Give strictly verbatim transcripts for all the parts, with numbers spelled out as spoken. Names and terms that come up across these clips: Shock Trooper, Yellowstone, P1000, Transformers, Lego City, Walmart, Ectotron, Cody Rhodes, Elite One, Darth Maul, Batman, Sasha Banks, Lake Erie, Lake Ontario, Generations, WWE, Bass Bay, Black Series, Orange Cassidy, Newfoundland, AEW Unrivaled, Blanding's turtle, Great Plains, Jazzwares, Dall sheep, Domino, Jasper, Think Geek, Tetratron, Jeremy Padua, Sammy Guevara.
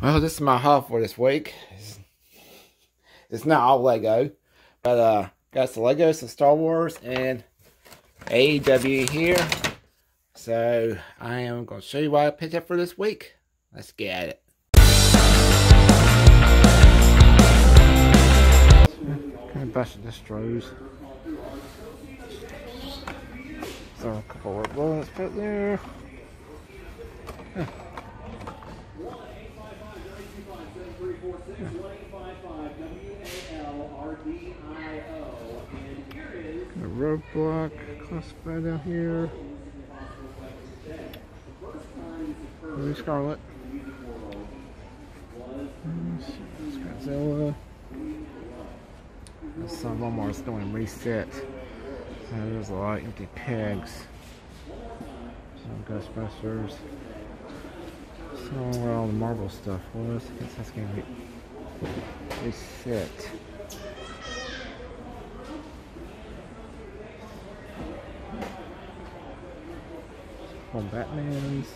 Well, this is my haul for this week. It's, it's not all Lego, but uh, got some Lego, some Star Wars, and A E W here. So I am going to show you what I picked up for this week. Let's get at it. Kind of bunch of distros. So a couple of bullets put there. Huh. The roadblock, classified down here. Ruby Scarlet. Scratzilla. Some Walmart's doing reset. So there's a lot of empty pegs. Some Ghostbusters. Some where all the Marvel stuff was. I guess that's gonna be reset. Some Batmans.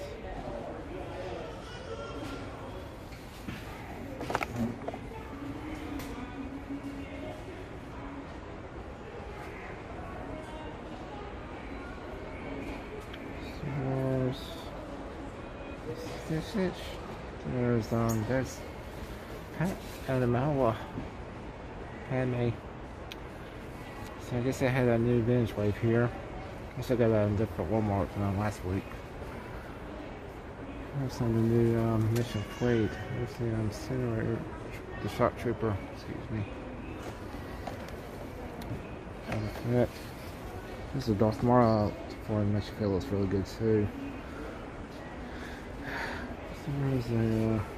There's um there's Pat Adamawa Padme. So I guess I had a new binge wave here. I guess I got a different Walmart from last week. There's some of the new um, Mission Fleet. There's the um, Incinerator, the Shock Trooper, excuse me. That. This is a Darth Maul for Mission Fleet, looks really good too. There's a, uh,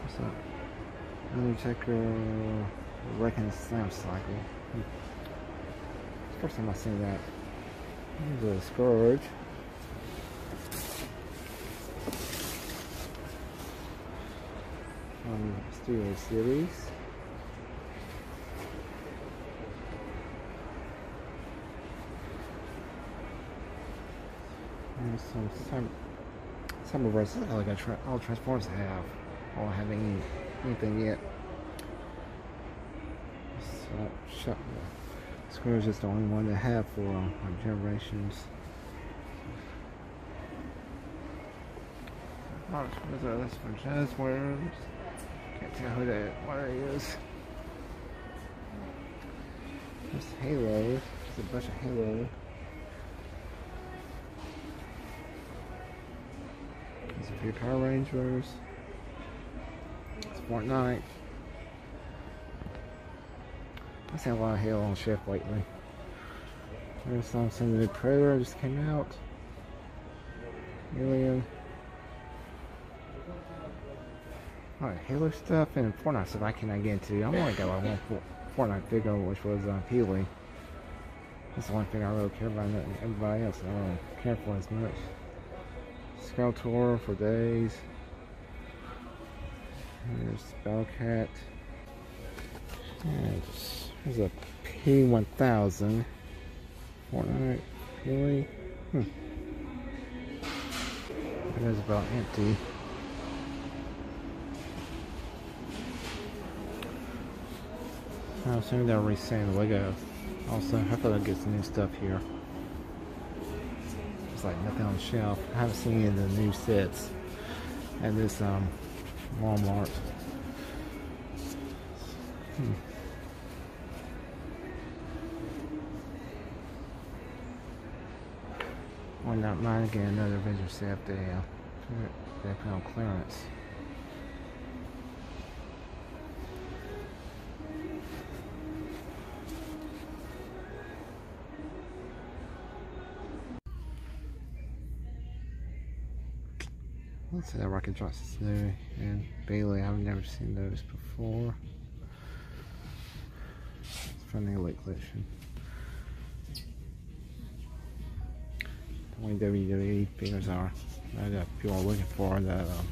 what's that? Undertaker Wrecking Slam Cycle. Hmm. It's the first time I've seen that. There's a Scourge. From Studio Series. There's some... some Some of us, like I tra all Transformers have, all having anything yet. So, Square's just the only one to have for um, like Generations. Oh, that's for Transformers. Can't tell who that what it is. There's Halo. There's a bunch of Halo. There's a few Power Rangers. It's Fortnite. I've seen a lot of Halo on shift lately. There's some some new Predator just came out. Alien. Alright, Halo stuff and Fortnite stuff I cannot get into. I only got like one Fortnite figure, which was uh, Peely. That's the one thing I really care about. Everybody else I don't really care for as much. Skeletor for days. There's Bellcat. There's a P one thousand. Fortnite. Really? Hmm. That is about empty. I'm assuming they're resetting Lego. Also, hopefully they'll get some new stuff here. Like nothing on the shelf. I haven't seen any of the new sets at this um, Walmart. Hmm. Why not mine again? Another Avenger set they uh, they put on clearance. Let's see that Rocket Johnson Snowy and Bailey. I've never seen those before. It's from the Elite Collection. The only W W E figures are that people are looking for that um,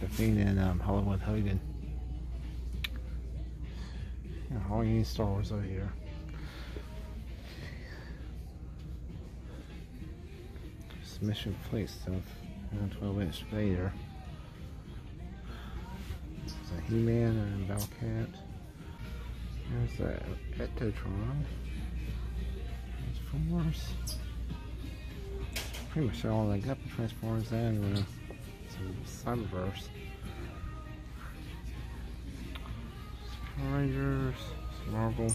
the Fiend and um, Hollywood Hogan. Yeah, all you need Star Wars over here. Just Mission Fleet stuff. twelve inch Vader. There's a He-Man and Bellcat. There's that Ectotron. Transformers. Pretty much all I got for Transformers and uh, some Cyberverse. Power Rangers, Marvel.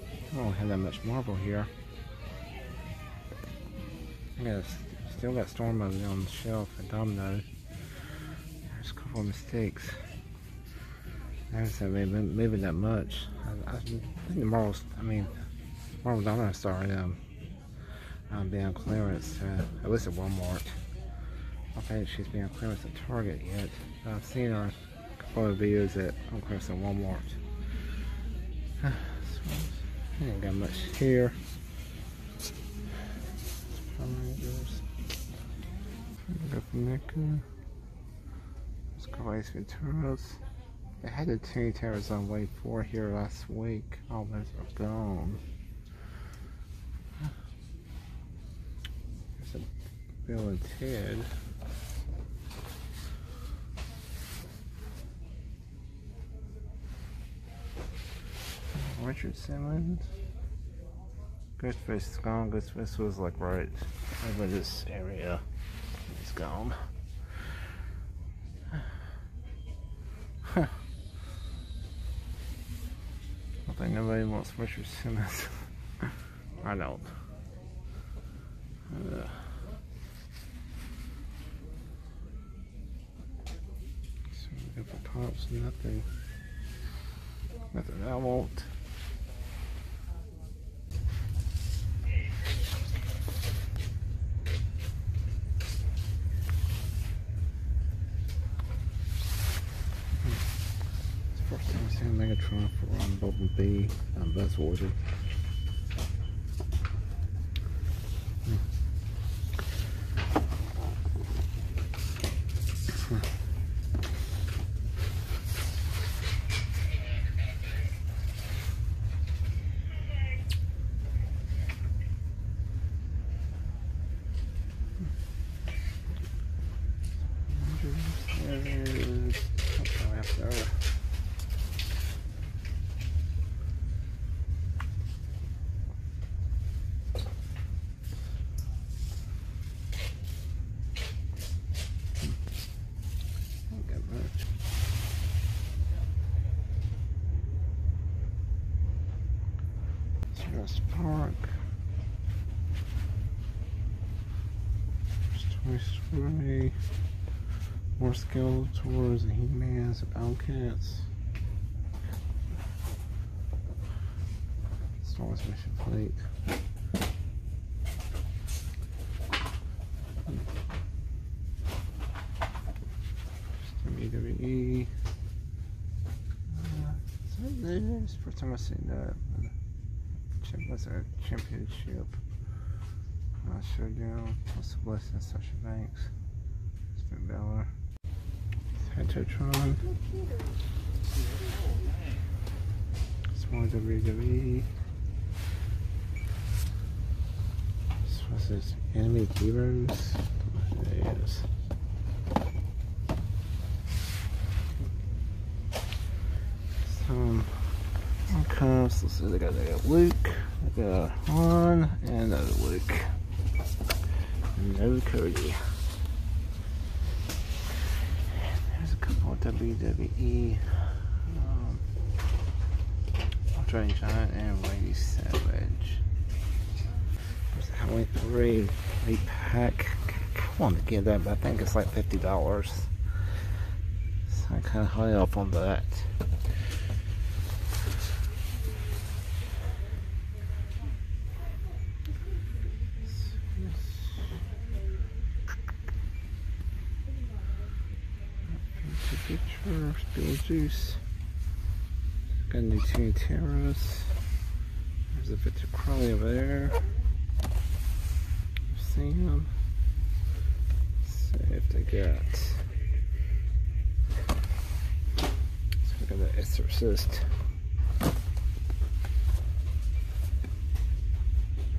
I don't have that much Marvel here. I got still got Storm on the shelf at Domino. There's a couple of mistakes. I just haven't been moving that much. I, I think the Marvel's, I mean, Marvel Domino started um, um, being on clearance, uh, at least at Walmart. I don't think she's being on clearance at Target yet. But I've seen her a couple of videos at on clearance at Walmart. I ain't got much here. Got the NECA. Let's go Ace Venturas. They had the two terrors on wave four here last week. All those are gone. There's a Bill and Ted. Richard Simmons. Ghostface is gone. Ghostface was like right over this area. He's gone. Huh. I think nobody wants Richard Simmons. I don't. Uh. So we got the pops, nothing. Nothing I want. Megatron for um, Bubble B and Buzzwater. Park. There's Toy Story. More Skeletors and He-Mans and Bellcats. Star Wars Mission Fleet. W W E. Uh, is that there? It's the first time I've seen that. What's a championship? Uh, Showdown. What's the Bliss and Sasha Banks? It's been Bella. Tetratron. Small W W E. This was his Enemy Heroes. There it is. Some. Okay, so let's see, they got, they got Luke, they got Han, and another Luke, and no Cody. There's a couple of W W E, um, Andre Giant and Lady Savage. There's Halloween three, eight pack. I want to get that, but I think it's like fifty dollars, so I'm kind of high up on that. Bill Juice. Got new two Terras. There's a Victor Crowley over there. I've seen him. Let's see if they got. So we got the Exorcist.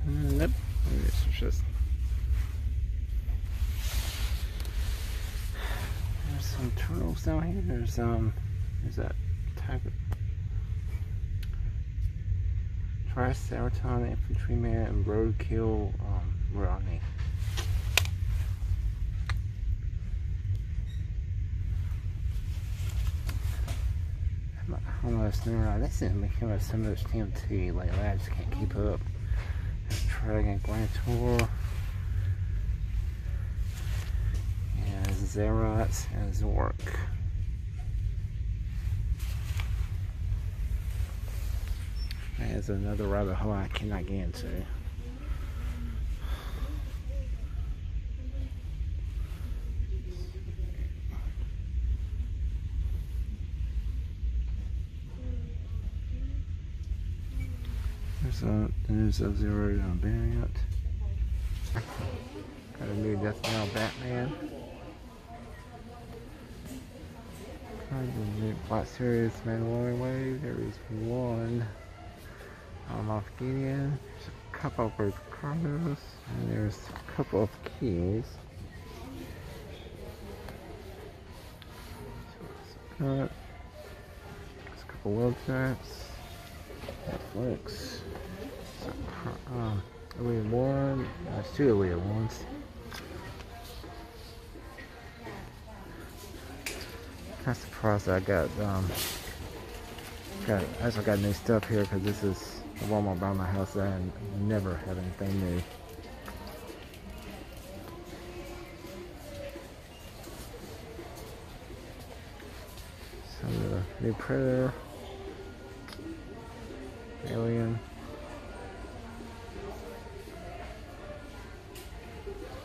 Nope, the Exorcist. Some turtles down here. There's um There's that tiger. Triceratops, Infantryman, and Roadkill. Um, where are they? Almost never. This is making us some of those T M T. Like, I just can't keep up. Dragon Glantor. And Xerox and Zork. There's another rabbit hole I cannot get into. There's a new Sub-Zero variant. Got a new Death Metal Batman. Got a new Black Series Mandalorian Wave. There is one. Um, off Gideon. There's a couple of Ricardos. And there's a couple of keys. So got there's a couple of websites. Netflix. So, uh, Elite One. There's uh, two Elite Ones. Kind of surprised I got, um, got, I also got new stuff here because this is a Walmart by my house and I never have anything new. So, the new Predator. Alien.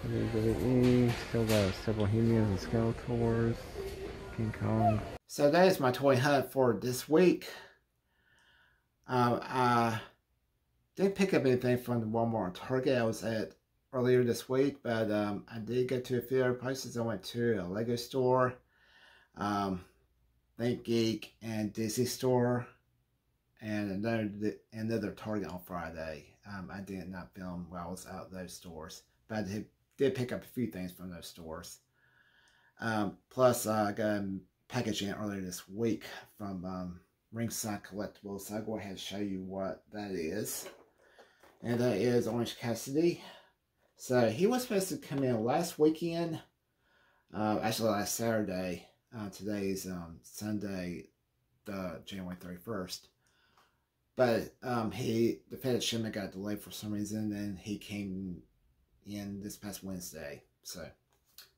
W W E, still got several He-Mans and Skeletors, King Kong. So that is my toy hunt for this week. Um, I didn't pick up anything from the Walmart or Target I was at earlier this week, but um, I did go to a few other places. I went to a Lego store, um, Think Geek, and Disney Store. And another, another Target on Friday. Um, I did not film while I was out of those stores. But I did, did pick up a few things from those stores. Um, plus, uh, I got a package in earlier this week from um, Ringside Collectibles. So I'll go ahead and show you what that is. And that is Orange Cassidy. So he was supposed to come in last weekend. Uh, actually, last Saturday. Uh, today's um, Sunday, the January thirty-first. But um, he, the package shipment got delayed for some reason, and he came in this past Wednesday. So,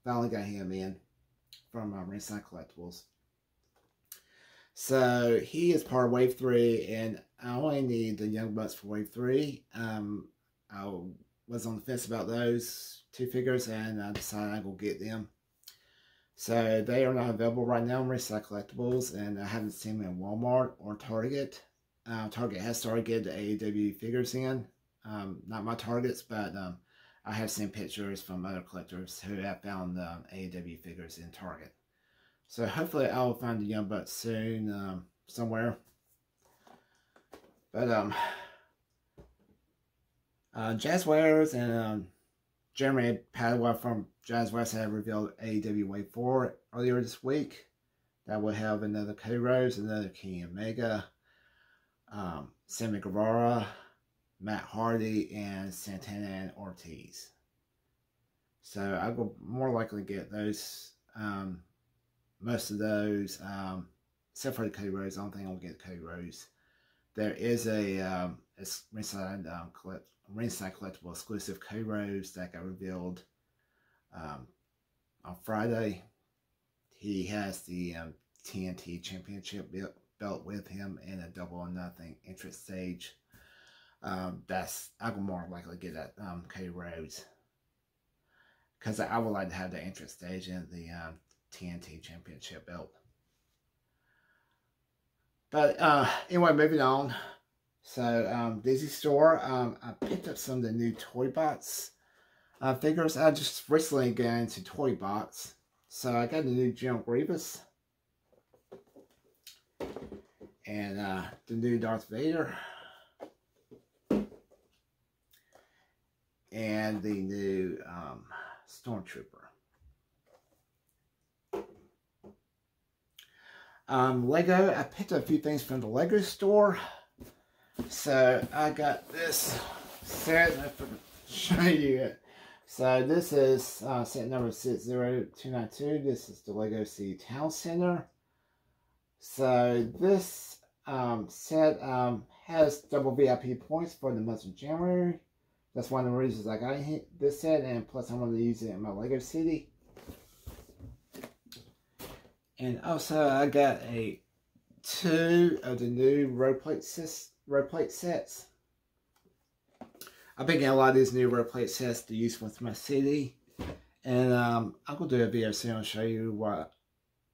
finally got him in from uh, Ringside Collectibles. So, he is part of Wave three, and I only need the Young Bucks for Wave three. Um, I was on the fence about those two figures, and I decided I will get them. So, they are not available right now on Ringside Collectibles, and I haven't seen them in Walmart or Target. Uh, Target has started getting the A E W figures in. Um, not my Targets, but um, I have seen pictures from other collectors who have found um, A E W figures in Target. So hopefully I will find the Young Bucks soon um, somewhere. But um, uh, Jazzwares and um, Jeremy Padua from Jazzwares have revealed A E W Wave four earlier this week. That will have another Cody Rhodes, another Kenny Omega, Um, Sammy Guevara, Matt Hardy, and Santana and Ortiz. So I will more likely get those, um, most of those, um, except for the Cody Rhodes. I don't think I'll get Cody Rhodes. There is a, um, a Ringside, um, collect, Ringside Collectible exclusive Cody Rhodes that got revealed um, on Friday. He has the um, T N T Championship built. belt with him in a double or nothing entrance stage. Um, that's I will more likely get that um, Cody Rhodes because I would like to have the entrance stage in the um, T N T Championship belt. But uh, anyway, moving on. So um, Disney Store, um, I picked up some of the new Toy Box uh, figures. I just recently got into Toy Box, so I got the new General Grievous. And uh, the new Darth Vader. And the new um, Stormtrooper. Um, Lego, I picked up a few things from the Lego store. So I got this set, if I can show you it. So this is uh, set number six zero two nine two. This is the Lego City Town Center. So this um, set um, has double V I P points for the month of January. That's one of the reasons I got this set, and plus I wanted to use it in my Lego City. And also I got a two of the new road plate sets. Road plate sets. I've been getting a lot of these new road plate sets to use with my city, and um, I'm gonna do a video soon. I'll show you what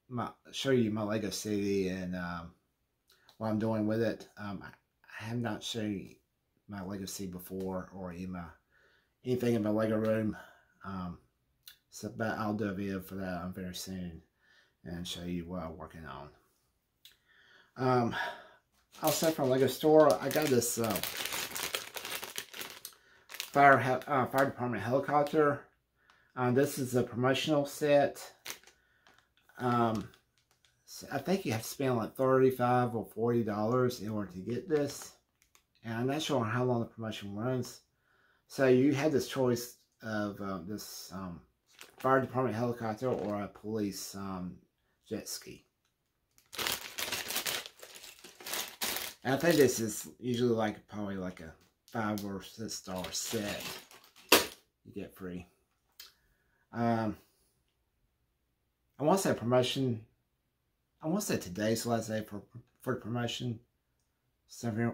my show you my Lego City and um, what I'm doing with it. Um, I have not shown you my Lego City before or in my anything in my Lego room. Um, so, but I'll do a video for that very soon and show you what I'm working on. Um. Also from Lego store, I got this uh, fire uh, fire department helicopter. Um, this is a promotional set. Um, so I think you have to spend like thirty-five or forty dollars in order to get this, and I'm not sure how long the promotion runs. So you had this choice of uh, this um, fire department helicopter or a police um, jet ski. I think this is usually like probably like a five or six star set you get free. Um, I want to say promotion. I want to say today's last day for for the promotion. So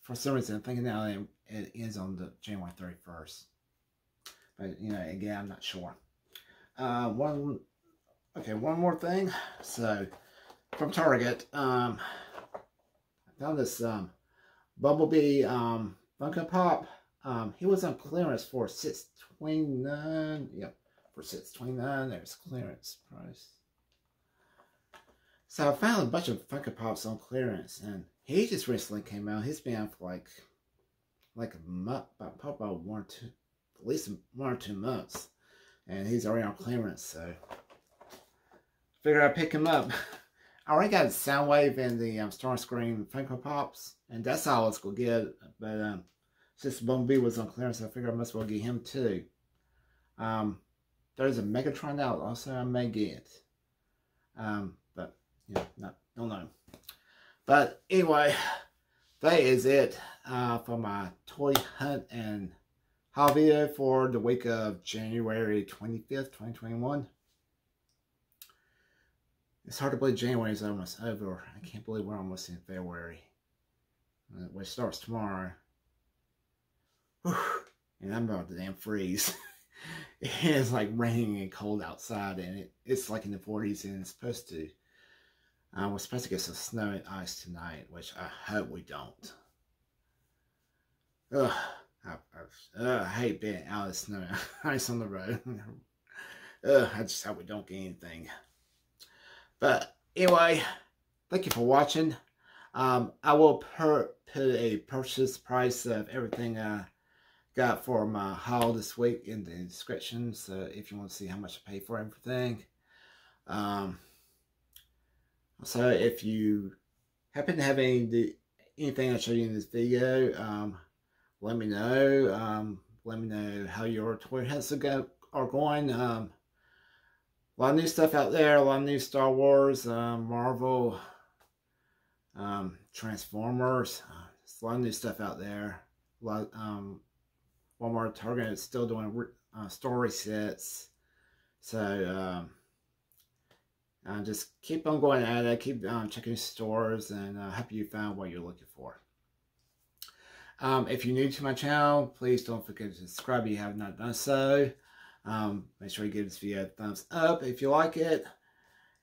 for some reason, I'm thinking now it, it ends on the January thirty-first. But you know, again, I'm not sure. Uh, one okay, one more thing. So from Target. Um, Found this um, Bumblebee um, Funko Pop. Um, he was on clearance for six twenty-nine. Yep, for six twenty-nine. There's clearance price. So I found a bunch of Funko Pops on clearance, and he just recently came out. He's been out for like like a month, probably one or two, at least one or two months, and he's already on clearance. So figure I'd pick him up. I already got Soundwave and the um, Star Scream Funko Pops, and that's all I was going to get. But um, since Bumblebee was on clearance, I figured I must well get him too. Um, there's a Megatron out, also I may get. Um, but, you know, not, don't know. But anyway, that is it uh, for my toy hunt and haul video for the week of January twenty-fifth, twenty twenty-one. It's hard to believe January is almost over. I can't believe we're almost in February, which starts tomorrow. Whew. And I'm about to damn freeze. It's like raining and cold outside, and it, it's like in the forties, and it's supposed to. Uh, we're supposed to get some snow and ice tonight, which I hope we don't. Ugh, I, I, uh, I hate being out of the snow and ice on the road. Ugh, I just hope we don't get anything. But anyway, thank you for watching. Um, I will per put a purchase price of everything I got for my haul this week in the description. So if you want to see how much I paid for everything. Um, so if you happen to have any anything I showed you in this video, um, let me know. Um, let me know how your toy hunts are going. Um, A lot of new stuff out there, a lot of new Star Wars, um, Marvel, um, Transformers. Uh, there's a lot of new stuff out there. A lot of, um, Walmart, Target is still doing uh, story sets. So um, uh, just keep on going at it. Keep um, checking stores, and I uh, hope you found what you're looking for. Um, if you're new to my channel, please don't forget to subscribe if you have not done so. Um, make sure you give this video a thumbs up if you like it,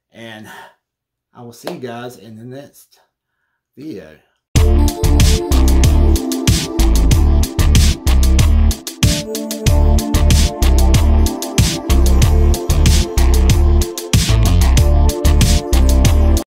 and I will see you guys in the next video.